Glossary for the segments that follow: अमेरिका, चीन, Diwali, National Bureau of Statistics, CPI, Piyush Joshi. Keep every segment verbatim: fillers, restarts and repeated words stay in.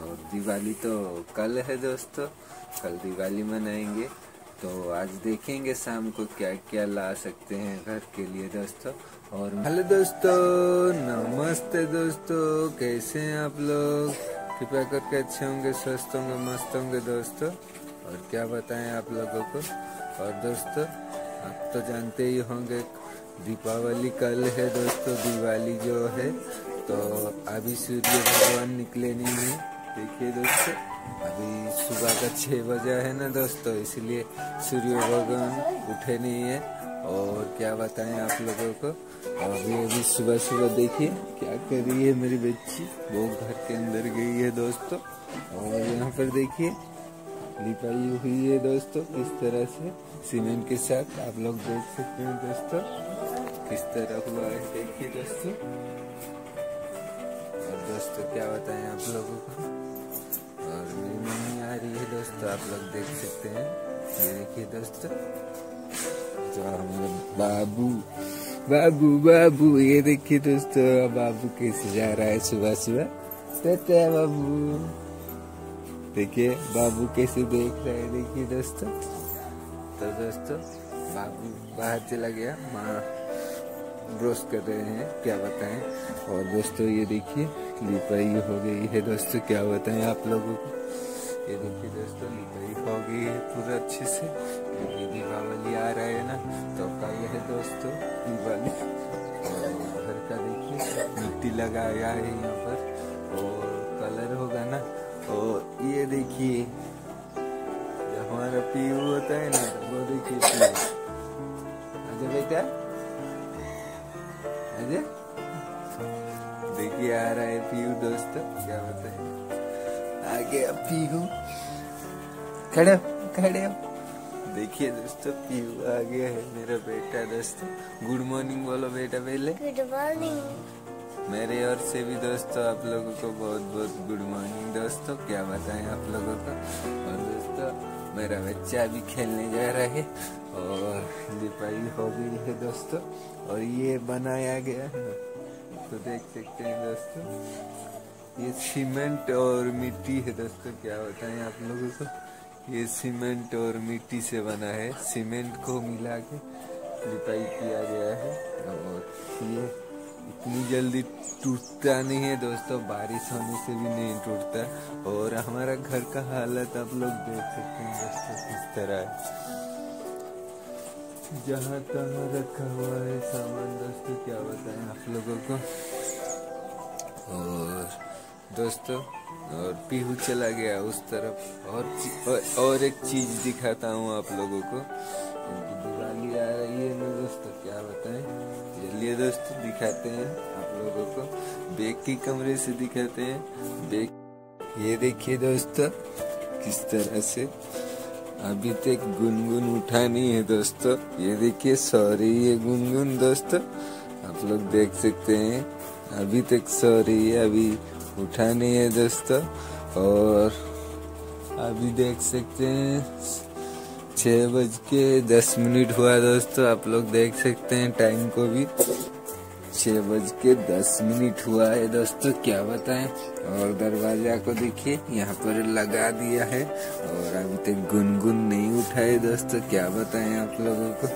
और दिवाली तो कल है दोस्तों, कल दिवाली मनाएंगे। तो आज देखेंगे शाम को क्या क्या ला सकते हैं घर के लिए दोस्तों। और हेलो दोस्तों, नमस्ते दोस्तों, कैसे हैं आप लोग? कृपया करके अच्छे होंगे, स्वस्थ होंगे, मस्त होंगे दोस्तों। और क्या बताएं आप लोगों को। और दोस्तों आप तो जानते ही होंगे दीपावली कल है दोस्तों, दिवाली जो है। तो अभी सूर्य भगवान निकले नहीं है, देखिए दोस्तों अभी सुबह का छः बजा है ना दोस्तों, इसलिए सूर्य भगवान उठे नहीं है। और क्या बताएं आप लोगों को। और ये अभी सुबह सुबह देखिए क्या कर रही है मेरी बच्ची, वो घर के अंदर गई है दोस्तों। और यहाँ पर देखिए लिपाई हुई है दोस्तों, किस तरह से सीमेंट के साथ, आप लोग देख सकते हैं दोस्तों किस तरह हुआ है, देखिए दोस्तों। और दोस्तों क्या बताएं आप लोगों को। और मेरी मम्मी आ रही है दोस्तों, आप लोग देख सकते हैं, ये देखिए दोस्तों। जो हमारा बाबू बाबू बाबू, ये देखिए दोस्तों बाबू कैसे जा रहा है सुबह सुबह। टाटा बाबू, देखिए बाबू कैसे देख रहे हैं, देखिए दोस्तों। तो दोस्तों बाबू बाहर चला गया, माँ ब्रश कर रहे हैं, क्या बताएं। और दोस्तों ये देखिए लिपाई हो गई है दोस्तों, क्या बताएं आप लोगों को। ये देखिए दोस्तों लिपाई हो गई है पूरा अच्छे से, क्योंकि दीपावली आ रहा है ना। तो का ये है दोस्तों दिवाली, और घर का देखिए मिट्टी लगाया है यहाँ पर, और कलर होगा ना। और ये देखिए हमारा पीयू होता है ना, वो देखिए अजय बेटा, अजय देखिए आ रहा है पीयू दोस्तों, क्या होता है आ गया पीयू, खड़े खड़े देखिए दोस्तों पीयू आ गया है मेरा बेटा दोस्तों। गुड मॉर्निंग बोलो बेटा पहले, गुड मॉर्निंग मेरे ओर से भी दोस्तों आप लोगों को बहुत बहुत गुड मॉर्निंग दोस्तों, क्या बताएं आप लोगों को। और दोस्तों मेरा बच्चा अभी खेलने जा रहा है, और लिपाई हो गई है दोस्तों। और ये बनाया गया है तो देख सकते हैं दोस्तों, ये सीमेंट और मिट्टी है दोस्तों, क्या बताएं आप लोगों को। ये सीमेंट और मिट्टी से बना है, सीमेंट को मिला के लिपाई किया गया है। और ये इतनी जल्दी टूटता नहीं है दोस्तों, बारिश होने से भी नहीं टूटता। और हमारा घर का हालत आप लोग देख सकते हैं दोस्तों किस तरह है, जहाँ तहाँ रखा हुआ है सामान दोस्तों, क्या बताएं आप लोगों को। और दोस्तों और पीहू चला गया उस तरफ। और और एक चीज दिखाता हूँ आप लोगों को, क्योंकि दिवाली आ रही है ना दोस्तों, क्या बताएं। चलिए दोस्तों दिखाते हैं आप लोगों को, बैग के कमरे से दिखाते हैं बैग। ये देखिए दोस्तों किस तरह से, अभी तक गुनगुन उठा नहीं है दोस्तों, ये देखिए सॉरी ये गुनगुन दोस्तों, आप लोग देख सकते हैं अभी तक सॉरी है, अभी उठा नहीं है दोस्तों। और अभी देख सकते हैं छः बज के दस मिनट हुआ दोस्तों, आप लोग देख सकते हैं टाइम को भी, छः बज के दस मिनट हुआ है दोस्तों, क्या बताएं। और दरवाजा को देखिए यहाँ पर लगा दिया है, और अभी तक गुनगुन नहीं उठाए दोस्तों, क्या बताएं आप लोगों को।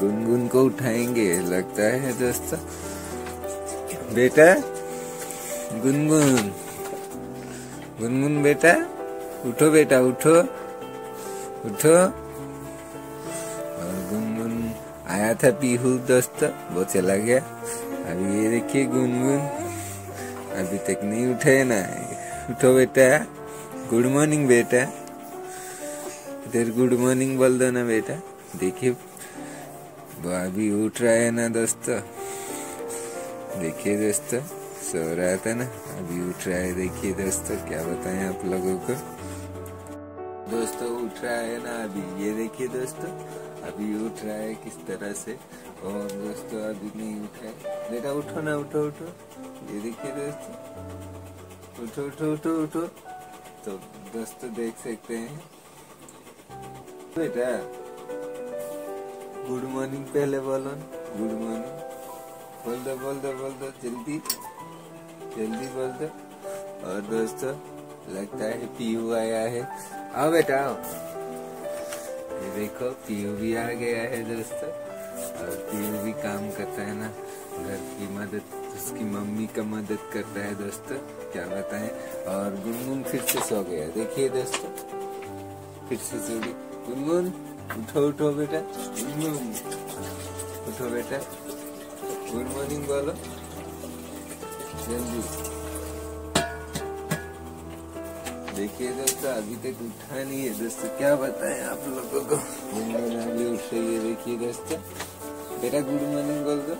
गुनगुन को उठाएंगे लगता है दोस्तों। बेटा गुनगुन, गुनगुन बेटा उठो, बेटा उठो उठो। और गुनगुन आया था पीहू दोस्तों, वो चला गया। अभी ये देखिए गुनगुन अभी तक नहीं उठे ना, उठो बेटा, गुड मॉर्निंग बेटा, इधर गुड मॉर्निंग बोल दो ना बेटा। देखिए वो अभी उठ रहा है ना दोस्तों, देखिए दोस्तों सो रहा था ना, अभी उठ रहा है, देखिए दोस्तों क्या बताएं आप लोगों को। दोस्तों उठ रहा है ना अभी, ये देखिए दोस्तों अभी उठ रहा है किस तरह से। और दोस्तों अभी नहीं उठा है, बेटा उठो ना, उठो उठो, ये देखिए दोस्तों उठो उठो उठो उठो। तो दोस्तों देख सकते हैं बेटा, गुड मॉर्निंग पहले बोलो, गुड मॉर्निंग बोल दो बोल दो बोल दो, जल्दी जल्दी बोल दो। और दोस्तों लगता है पीयू आया है। आओ बेटा आओ, ये देखो पीयू भी आ गया है दोस्तों। और पीयू भी काम करता है ना, घर की मदद, उसकी मम्मी का मदद करता है दोस्तों, क्या बताएं। और गुनगुन फिर से सो गया, देखिए दोस्तों फिर से सो गई। गुनगुन उठो उठो बेटा, गुनगुन उठो बेटा, गुड मॉर्निंग बोलो जल्दी। देखिए दोस्तों अभी तक उठा नहीं है दोस्तों, क्या बताएं आप लोगों को। गुनगुन अभी उठ रही है, देखिए दोस्तों। बेटा गुड मॉर्निंग बोल दो,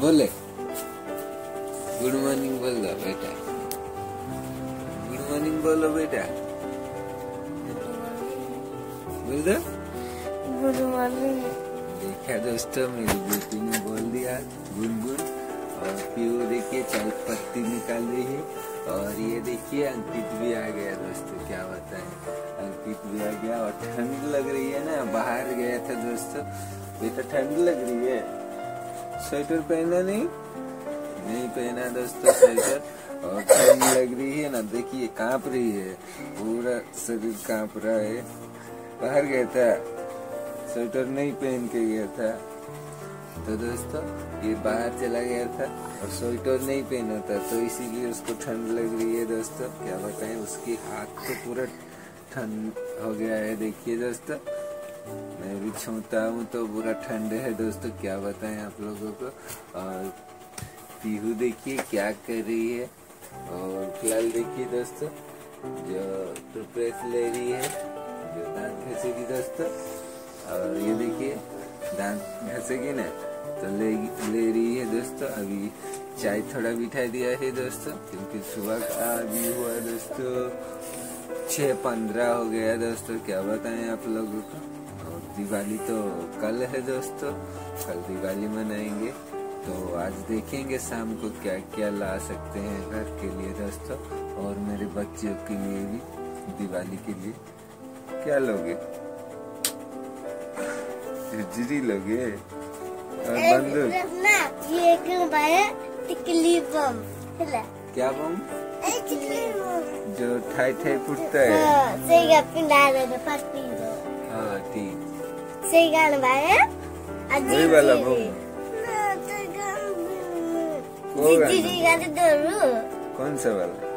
बोले गुड मॉर्निंग बोल दो बेटा, गुड मॉर्निंग बोलो बेटा, बोल दो गुड मॉर्निंग। देखा दोस्तों मेरी बेटी ने बोल दिया गुनगुन। और पीयू देखिए चाय पत्ती निकाल रही है। और ये देखिए अंकित भी आ गया दोस्तों, क्या बताएं अंकित भी आ गया। और ठंड लग रही है ना, बाहर गया था दोस्तों। बेटा ठंड लग रही है, स्वेटर पहना नहीं नहीं पहना दोस्तों स्वेटर। और ठंड लग रही है ना, देखिए कांप रही है, पूरा शरीर कांप रहा है। बाहर गया था, स्वेटर नहीं पहन के गया था, तो दोस्तों ये बाहर चला गया था और स्वेटर नहीं पहना था, तो इसीलिए उसको ठंड लग रही है दोस्तों, क्या बताएं। उसकी हाथ तो पूरा ठंड हो गया है, देखिए दोस्तों मैं भी छूता हूँ तो पूरा ठंड है दोस्तों, क्या बताएं आप लोगों को। और पीहू देखिए क्या कर रही है। और फिलहाल देखिए दोस्तों जो टूथपेस्ट ले रही है, जो दांत घसेगी दोस्तों। और ये देखिए दांत घसेगी ना तो ले ले रही है दोस्तों। अभी चाय थोड़ा बिठा दिया है दोस्तों, क्योंकि सुबह का अभी हुआ दोस्तों छः पंद्रह हो गया दोस्तों, क्या बताएं आप लोगों को। दिवाली तो कल है दोस्तों, कल दिवाली मनाएंगे, तो आज देखेंगे शाम को क्या क्या ला सकते हैं घर के लिए दोस्तों। और मेरे बच्चों के लिए भी दिवाली के लिए क्या लोगे, झिझरी लोगे और बंदूक, ये टिकली बम, क्या बम जो ठाई ठाई फूटता है, हाँ ठीक सही गाना भाई, वही वाला बम कौन सा वाला,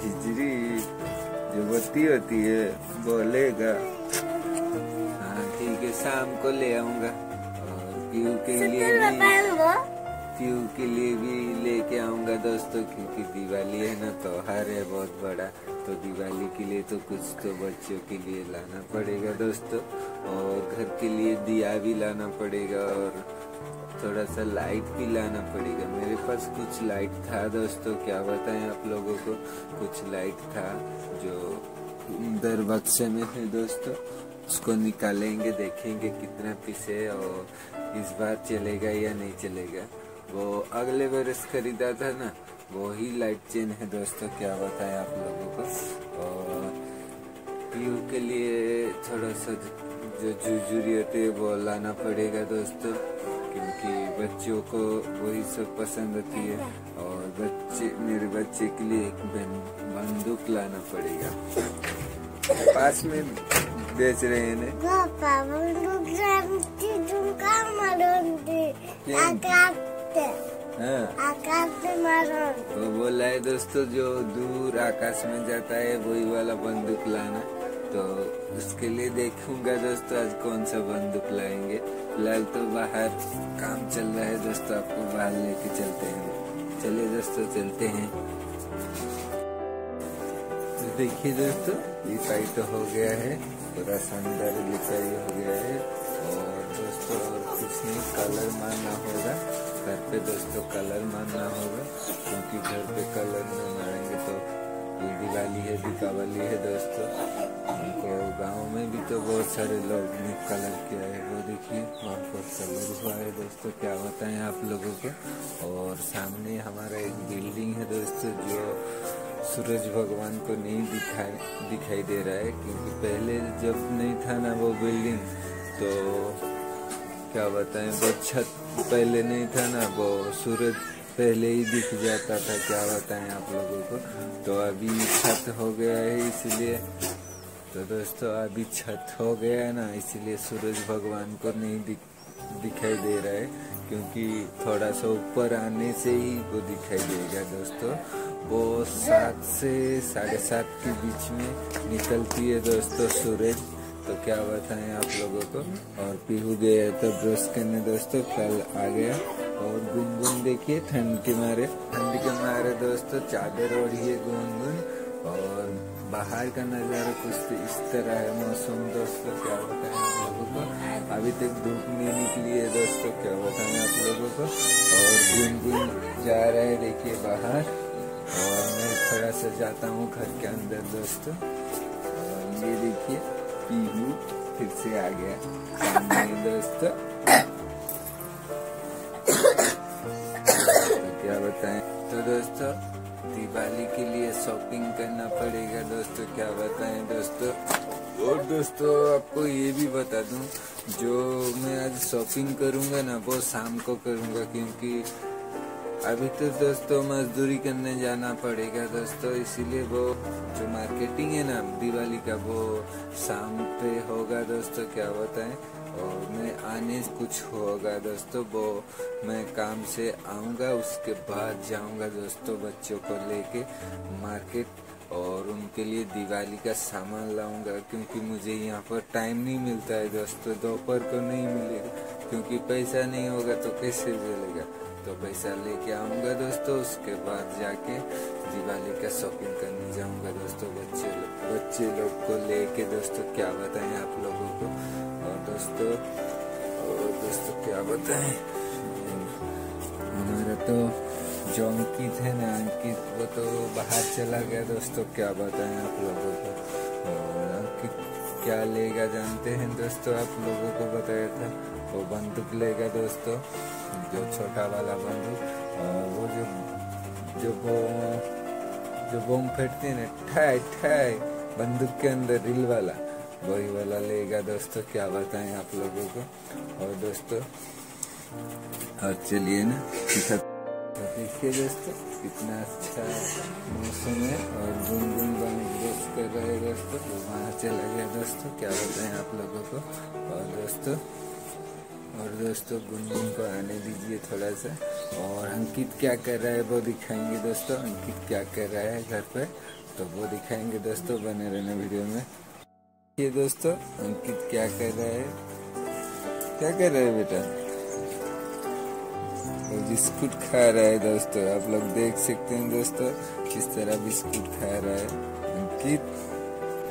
झिझरी जो बत्ती होती है बोलेगा। हाँ ठीक है, शाम को ले आऊंगा। और पीयू के लिए भी पीयू के लिए भी लेके आऊंगा दोस्तों, क्योंकि दिवाली है ना, त्योहार है बहुत बड़ा, तो दिवाली के लिए तो कुछ तो बच्चों के लिए लाना पड़ेगा दोस्तों। और घर के लिए दिया भी लाना पड़ेगा और थोड़ा सा लाइट भी लाना पड़ेगा। मेरे पास कुछ लाइट था दोस्तों, क्या बताएं आप लोगों को, कुछ लाइट था जो अंदर बक्से में है दोस्तों, उसको निकालेंगे, देखेंगे कितना पीस है और इस बार चलेगा या नहीं चलेगा। वो अगले बरस खरीदा था ना, वही लाइट चेन है दोस्तों, क्या बताएं आप लोगों को। और पीयू के लिए थोड़ा सा जो झुरझुरी होते है वो लाना पड़ेगा दोस्तों, क्योंकि बच्चों को वही सब पसंद होती है। और बच्चे मेरे बच्चे के लिए एक बंदूक लाना पड़ेगा, पास में बेच रहे हैं ना, आकाश में मारो तो बोला है दोस्तों, जो दूर आकाश में जाता है वही वाला बंदूक लाना, तो उसके लिए देखूंगा दोस्तों आज कौन सा बंदूक लाएंगे। फिलहाल तो बाहर काम चल रहा है दोस्तों, आपको बाहर लेके चलते हैं, चलिए दोस्तों चलते हैं। तो देखिए दोस्तों लिपाई तो हो गया है, पूरा शानदार लिपाई हो गया है। और दोस्तों और कुछ नहीं, कलर मारना होगा घर पे दोस्तों, कलर मारना होगा, क्योंकि घर पे कलर न मारेंगे तो ये दिवाली है दीपावली है दोस्तों। उनको गांव में भी तो बहुत सारे लोग ने कलर किया है, वो देखिए वहाँ पर कलर हुआ है दोस्तों, क्या बताएं आप लोगों को। और सामने हमारा एक बिल्डिंग है दोस्तों, जो सूरज भगवान को नहीं दिखाई दिखाई दे रहा है, क्योंकि पहले जब नहीं था ना वो बिल्डिंग, तो क्या बताएं वो छत पहले नहीं था ना, वो सूरज पहले ही दिख जाता था। क्या बताएं आप लोगों को, तो अभी छत हो गया है इसलिए, तो दोस्तों अभी छत हो गया है ना, इसलिए सूरज भगवान को नहीं दिख दिखाई दे रहा है, क्योंकि थोड़ा सा ऊपर आने से ही वो दिखाई देगा दोस्तों। वो सात से साढ़े सात के बीच में निकलती है दोस्तों सूरज, तो क्या बताएं आप लोगों को। और पीहू गया तो ब्रश करने दोस्तों, कल आ गया। और गुनगुन देखिए ठंड के मारे ठंड के मारे दोस्तों चादर ओढ़ी है गुनगुन। और बाहर का नज़ारा कुछ इस तरह है मौसम दोस्तों, क्या बताएं आप लोगों को। अभी तक धूप नहीं निकली है दोस्तों, क्या बताएं आप लोगों को। और गुनगुन जा रहा है देखिए बाहर, और मैं थोड़ा सा जाता हूँ घर के अंदर दोस्तों। और ये देखिए पीहू फिर से आ गया सामने दोस्तों, तो क्या बताएं। तो दोस्तों दिवाली के लिए शॉपिंग करना पड़ेगा दोस्तों, क्या बताएं दोस्तों। और दोस्तों आपको ये भी बता दूं, जो मैं आज शॉपिंग करूंगा ना वो शाम को करूंगा, क्योंकि अभी तो दोस्तों मजदूरी करने जाना पड़ेगा दोस्तों, इसीलिए वो जो मार्केटिंग है ना दिवाली का वो शाम पे होगा दोस्तों, क्या बताएं। और मैं आने कुछ होगा दोस्तों, वो मैं काम से आऊँगा उसके बाद जाऊँगा दोस्तों बच्चों को लेके मार्केट, और उनके लिए दिवाली का सामान लाऊंगा, क्योंकि मुझे यहाँ पर टाइम नहीं मिलता है दोस्तों, दोपहर को नहीं मिलेगा, क्योंकि पैसा नहीं होगा तो कैसे मिलेगा। तो पैसा लेके आऊँगा दोस्तों, उसके बाद जाके दिवाली का शॉपिंग करने जाऊँगा दोस्तों बच्चे लोग बच्चे लोग को लेके दोस्तों, क्या बताएं आप लोगों को। और दोस्तों और दोस्तों क्या बताएं, हमारा तो जो अंकित है ना अंकित, वो तो बाहर चला गया दोस्तों, क्या बताएं आप लोगों को। और अंकित क्या लेगा जानते हैं दोस्तों, आप लोगों को बताया था वो बंदूक लेगा दोस्तों, जो छोटा वाला बंदूक, और वो जो जो वो जो बम फेंकते हैं ना ठाई ठाई बंदूक के अंदर रिल वाला, वही वाला लेगा दोस्तों, क्या बताएं आप लोगों को। और दोस्तों और चलिए ना, देखिए दोस्तों कितना अच्छा मौसम है। और गुनगुन ब्रश कर रहे हैं दोस्तों, तो वहाँ चला गया दोस्तों, क्या बताएं आप लोगों को। और दोस्तों और दोस्तों गुनगुन को आने दीजिए थोड़ा सा। और अंकित क्या कर रहा है वो दिखाएंगे दोस्तों, अंकित क्या कर रहा है घर पे तो वो दिखाएंगे दोस्तों, बने रहना वीडियो में। ये दोस्तों अंकित क्या कर रहा है, क्या कर रहा है बेटा, बिस्कुट खा रहा है दोस्तों, आप लोग देख सकते हैं दोस्तों किस तरह बिस्कुट खा रहा है अंकित।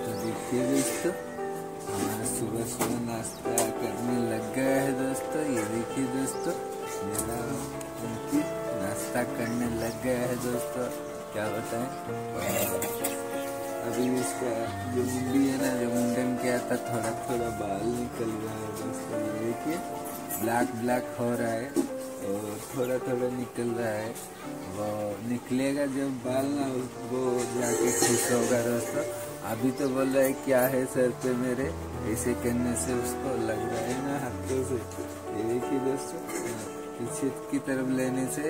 तो देखिए दोस्तों हमारा सुबह सुबह नाश्ता करने लग गया है दोस्तों, ये देखिए दोस्तों मेरा अंकित नाश्ता करने लग गया है दोस्तों, क्या बताएं। अभी इसका जो मुंडी है ना, जो मुंडन किया था थोड़ा थोड़ा बाल निकल रहा है दोस्तों, ये देखिए ब्लैक ब्लैक हो रहा है और थोड़ा थोड़ा निकल रहा है, वो निकलेगा जब बाल ना वो जाके खुश होगा दोस्तों। अभी तो बोल रहा है क्या है सर पे मेरे, ऐसे करने से उसको लग रहा है ना हाथों से, ये देखिए दोस्तों पीछे की तरफ लेने से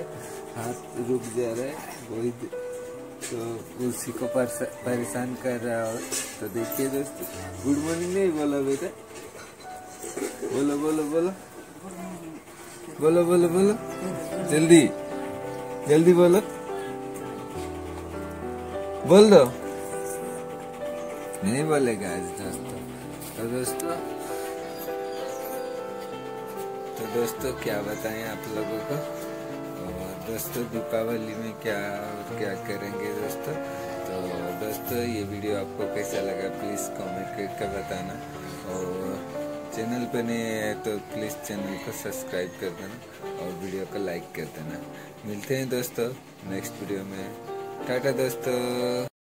हाथ रुक जा रहा है, वही तो उसी को परेशान कर रहा है। और तो देखिए दोस्तों गुड मॉर्निंग नहीं बोला बेटा, बोलो बोलो बोलो बोलो बोलो बोलो जल्दी जल्दी बोलो, बोल दो, नहीं बोलेगा आज दोस्तों। तो दोस्तों तो दोस्तों क्या बताएं आप लोगों को। और दोस्तों दीपावली में क्या क्या करेंगे दोस्तों, तो दोस्तों ये वीडियो आपको कैसा लगा प्लीज़ कमेंट करके बताना, और चैनल पर नए हैं तो प्लीज़ चैनल को सब्सक्राइब कर देना और वीडियो को लाइक कर देना। मिलते हैं दोस्तों नेक्स्ट वीडियो में, टाटा दोस्तों।